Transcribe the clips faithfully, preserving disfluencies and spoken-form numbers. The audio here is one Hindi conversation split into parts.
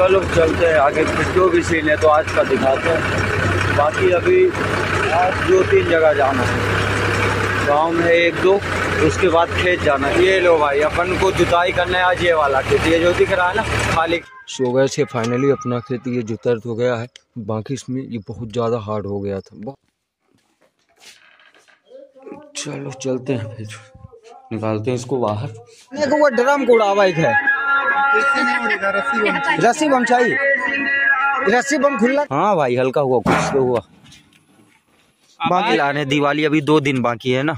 चलो चलते हैं आगे, जो भी सीन है तो आज का दिखाते हैं। बाकी अभी आज दो तीन जगह जाना है, गाँव में एक दो, उसके बाद खेत जाना। ये लो भाई अपन को जुताई करना है आज, ये वाला खेत, ये जो दिख रहा है ना खाली। सो गए से फाइनली अपना खेत ये जुतर हो गया है, बाकी इसमें ये बहुत ज़्यादा हार्ड हो गया था। चलो चलते हैं फिर, निकालते हैं इसको बाहर। देखो वो ड्रम कूड़ा बाइक है, रस्सी बम चाहिए, रस्सी बम खुला। हाँ भाई हल्का हुआ कुछ तो हुआ, बाकी लाने दिवाली अभी दो दिन बाकी है ना,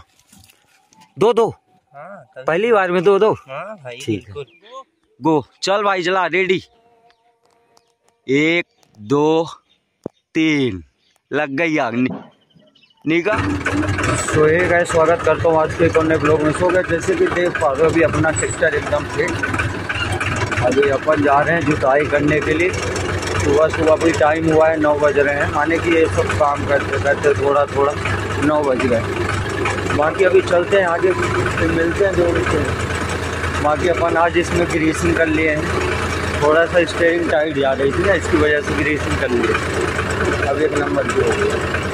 दो दो हाँ, पहली बार में दो दो हाँ, भाई ठीक है। गो चल भाई चला, रेडी, एक दो तीन, लग गई आग। निका सो ये गाइस स्वागत करता हूँ आज के एक नए ब्लॉग में। सो गए जैसे कि देख पा रहे हो अभी अपना ट्रैक्टर एकदम ठीक, अभी अपन जा रहे हैं जुताई करने के लिए। सुबह सुबह भी टाइम हुआ है, नौ बज रहे हैं, माने कि ये सब काम करते करते थोड़ा थोड़ा नौ बज रहे हैं। बाकी अभी चलते हैं आगे, फिर मिलते हैं दोनों से। बाकी अपन आज इसमें ग्रीसिंग कर लिए हैं, थोड़ा सा स्टेयरिंग टाइट जा रही थी ना, इसकी वजह से ग्रीसिंग कर लिए, अब एक नंबर भी हो गया।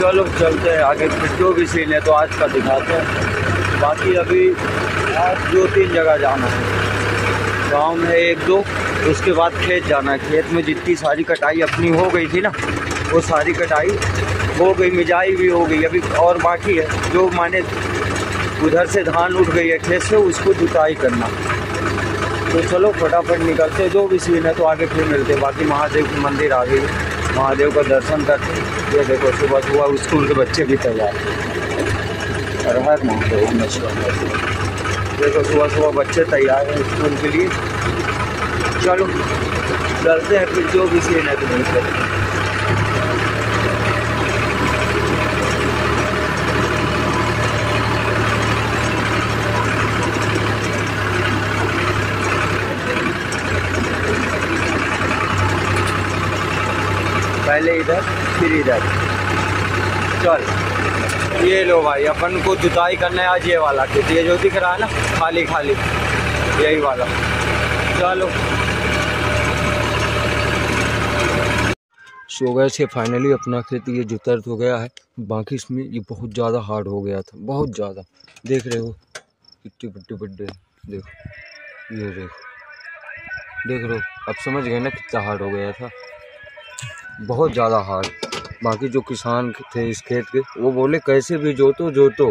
चलो चलते हैं आगे, फिर जो भी सीन है तो आज का दिखाते हैं। बाकी अभी आज दो तीन जगह जाना है, गाँव में एक दो, उसके बाद खेत जाना है। खेत में जितनी सारी कटाई अपनी हो गई थी ना, वो सारी कटाई हो गई, मिजाई भी हो गई, अभी और बाकी है जो माने उधर से धान उठ गई है खेत से, उसको जुताई करना। तो चलो फटाफट निकलते, जो भी सीन है तो आगे फिर मिलते। बाकी महादेव की मंदिर आ गई, महादेव का दर्शन करते। ये देखो सुबह सुबह स्कूल के बच्चे भी तैयार हैं, और हर महादेव देखो सुबह सुबह बच्चे तैयार हैं स्कूल के लिए। चलो चलते हैं फिर, जो भी सीन है तो मिलते। पहले इधर फिर इधर चल। ये लो भाई अपन को जुताई करना है आज, ये वाला खेत, ये जो दिख रहा है ना खाली खाली, यही वाला। चलो सो गए से फाइनली अपना खेत ये जुतर हो गया है, बाकी इसमें ये बहुत ज़्यादा हार्ड हो गया था, बहुत ज़्यादा। देख रहे हो कितने बड्डे बड्डे, देखो ये देखो देख रहे हो, अब समझ गए ना कितना हार्ड हो गया था, बहुत ज़्यादा हार्ड। बाकी जो किसान थे इस खेत के, वो बोले कैसे भी जोतो जोतो,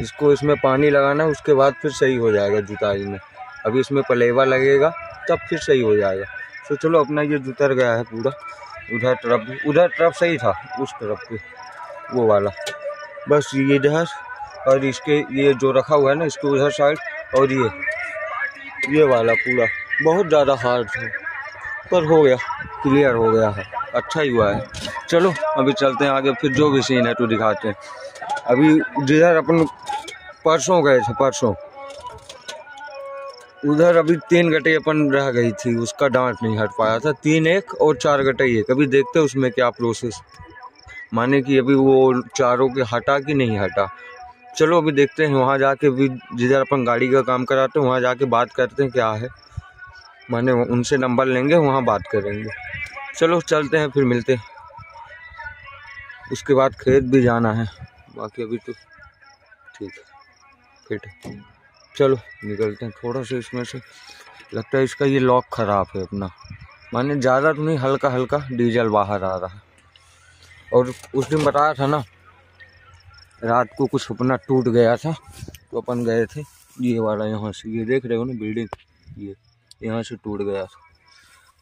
इसको इसमें पानी लगाना, उसके बाद फिर सही हो जाएगा जुताई में। अभी इसमें पलेवा लगेगा तब फिर सही हो जाएगा। तो चलो अपना ये जुतर गया है पूरा, उधर तरफ उधर तरफ सही था, उस तरफ पे वो वाला, बस ये इधर और इसके ये जो रखा हुआ है ना, इसको उधर साइड और ये ये वाला पूरा बहुत ज़्यादा हार्ड था, पर हो गया, क्लियर हो गया है, अच्छा ही हुआ है। चलो अभी चलते हैं आगे, फिर जो भी सीन है तो दिखाते हैं। अभी जिधर अपन परसों गए थे, परसों उधर अभी तीन गटे अपन रह गई थी, उसका डांट नहीं हट पाया था, तीन एक और चार गटे एक। अभी देखते हैं उसमें क्या प्रोसेस, माने कि अभी वो चारों के हटा कि नहीं हटा। चलो अभी देखते हैं, वहाँ जाके भी जिधर अपन गाड़ी का काम कराते हैं वहाँ जाके बात करते हैं क्या है, माने उनसे नंबर लेंगे, वहाँ बात करेंगे। चलो चलते हैं फिर मिलते हैं, उसके बाद खेत भी जाना है। बाकी अभी तो ठीक है, फिट है, चलो निकलते हैं। थोड़ा सा इसमें से लगता है इसका ये लॉक ख़राब है अपना, माने ज़्यादा तो नहीं, हल्का हल्का डीजल बाहर आ रहा है। और उस दिन बताया था ना, रात को कुछ अपना टूट गया था तो अपन गए थे, ये वाला यहाँ से, ये देख रहे हो ना बिल्डिंग, ये यहाँ से टूट गया था,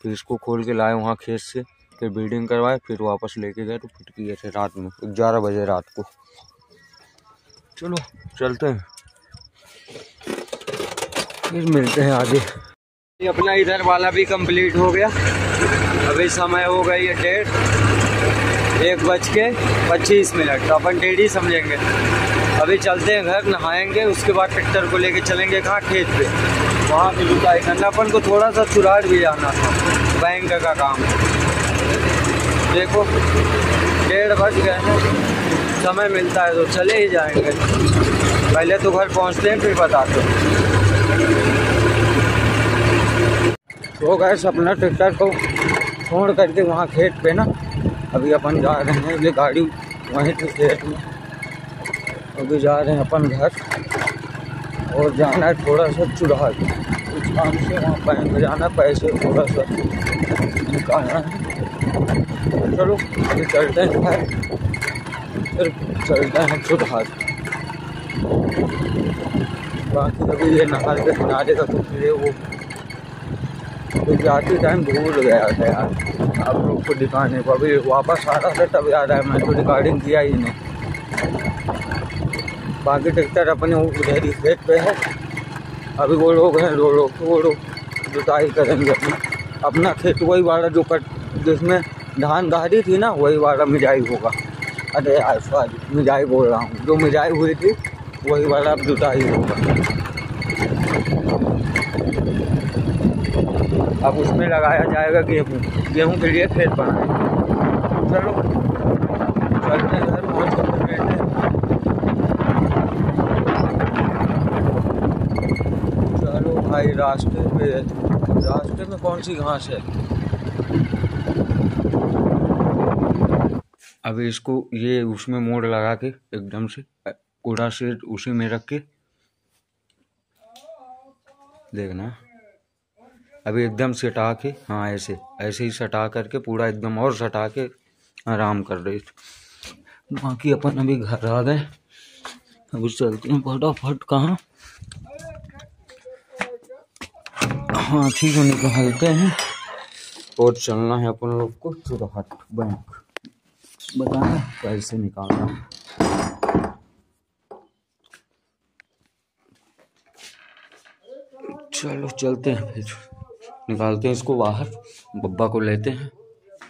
फिर इसको खोल के लाए वहाँ खेत से, फिर बिल्डिंग करवाए, फिर वापस लेके गए, तो फिट किए थे रात में ग्यारह बजे रात को। चलो चलते हैं फिर मिलते हैं आगे। ये अपना इधर वाला भी कंप्लीट हो गया, अभी समय हो गई है डेढ़, एक बज के पच्चीस मिनट, तो अपन डेढ़ ही समझेंगे। अभी चलते हैं घर, नहाएंगे, उसके बाद ट्रैक्टर को लेके चलेंगे कहाँ, खेत पे, वहाँ पे जुताई करना। अपन को थोड़ा सा चुराट भी जाना था, बैंक का काम। देखो डेढ़ बज गए हैं, समय मिलता है तो चले ही जाएंगे, पहले तो घर पहुँचते हैं फिर बताते हैं। तो गैस अपना ट्रैक्टर को छोड़ करके वहाँ खेत पे ना अभी अपन जा रहे हैं, ये गाड़ी वहीं थी खेत में, अभी जा रहे हैं अपन घर। और जाना है थोड़ा सा चुराहा, कुछ काम से वहाँ बैंक में जाना, पैसे थोड़ा सा निकालना है। चलो अभी चलते हैं घर, फिर चलते हैं चुराहा। बाकी अभी ये नहर के किनारे का कुछ ये वो तो जाते टाइम भूल गया था यार आप लोग को दिखाने को, अभी वापस आ रहा था तब याद आया मैंने तो रिकॉर्डिंग किया ही नहीं। बाकी ट्रैक्टर अपने उधर ही खेत पे है, अभी वो लोग हैं दो लोग वो लोग जुताई करेंगे अपना अपना खेत, वही वाला जो कट जिसमें धान गाड़ी थी ना वही वाला मिजाई होगा। अरे यार सॉरी मिजाई बोल रहा हूँ, जो मिजाई हुई थी वही वाला अब जुताई होगा। अब उसमें लगाया जाएगा गेहूँ, गेहूँ के लिए खेत बनाए। चलो चलते हैं घर पहुँच कर बैठे, चलो भाई रास्ते पे रास्ते में कौन सी घास है। अभी इसको ये उसमें मोड़ लगा के एकदम से कोड़ा से उसी में रख के देखना, अभी एकदम सटा के, हाँ ऐसे ऐसे ही सटा करके पूरा एकदम और सटा के आराम कर रहे। बाकी अपन अभी घर आ गए, अभी चलते हैं फटाफट। कहाँ हाँ ठीक है, निकलते हैं और चलना है अपन लोग को चुराहट बैंक, बताना पैसे निकालना। चलो चलते हैं फिर, निकालते हैं इसको बाहर, बब्बा को लेते हैं।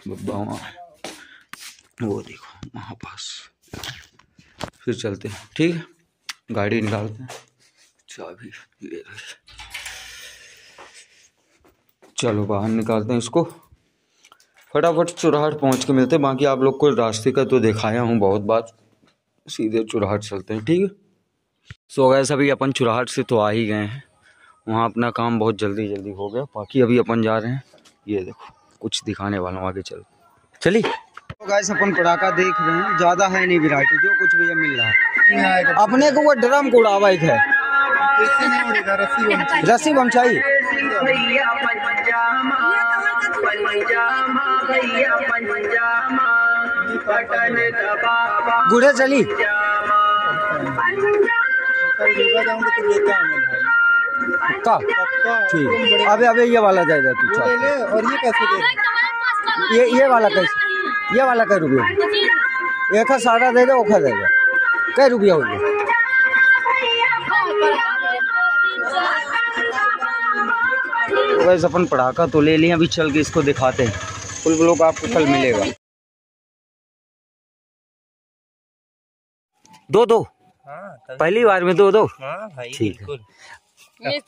बब्बा वहाँ वो देखो वहाँ पास, फिर चलते हैं ठीक है। गाड़ी निकालते हैं, चाबी ले लेते, चलो बाहर निकालते हैं इसको फटाफट। चुराहट पहुँच के मिलते हैं, बाकी आप लोग को रास्ते का तो दिखाया हूँ बहुत बार, सीधे चुराहट चलते हैं ठीक है। सो गैस अभी अपन चुराहट से तो आ ही गए हैं, वहाँ अपना काम बहुत जल्दी जल्दी हो गया। बाकी अभी अपन जा रहे हैं, ये देखो कुछ दिखाने वाला हूँ आगे चल चलिए। तो गाइस अपन पटाखा देख रहे हैं, ज़्यादा है नहीं वैरायटी, जो कुछ भी मिल रहा है अपने को। वो ड्रम उड़ावा एक है, रस्सी बम चाहिए। गुड़े चली पक्का ठीक। अबे अबे ये वाला जाएगा तू ले, और ये कैसे दे, ये ये वाला कैसे, ये वाला कै रुपया, एक सारा दे दे ओखा देगा कै रुपया हो गया। वैसे अपन पटाखा तो ले लिए, अभी चल के इसको दिखाते हैं, फुल ब्लॉग आपको कल मिलेगा। दो दो पहली बार में दो दो ठीक है।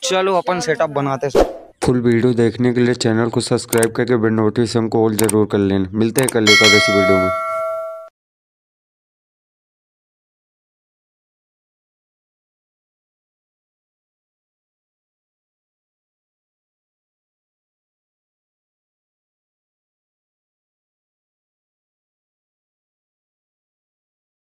चलो अपन सेटअप बनाते हैं। फुल वीडियो देखने के लिए चैनल को सब्सक्राइब करके बेल नोटिफिकेशन को ऑल जरूर कर लेना। मिलते हैं कल एक और इस वीडियो में।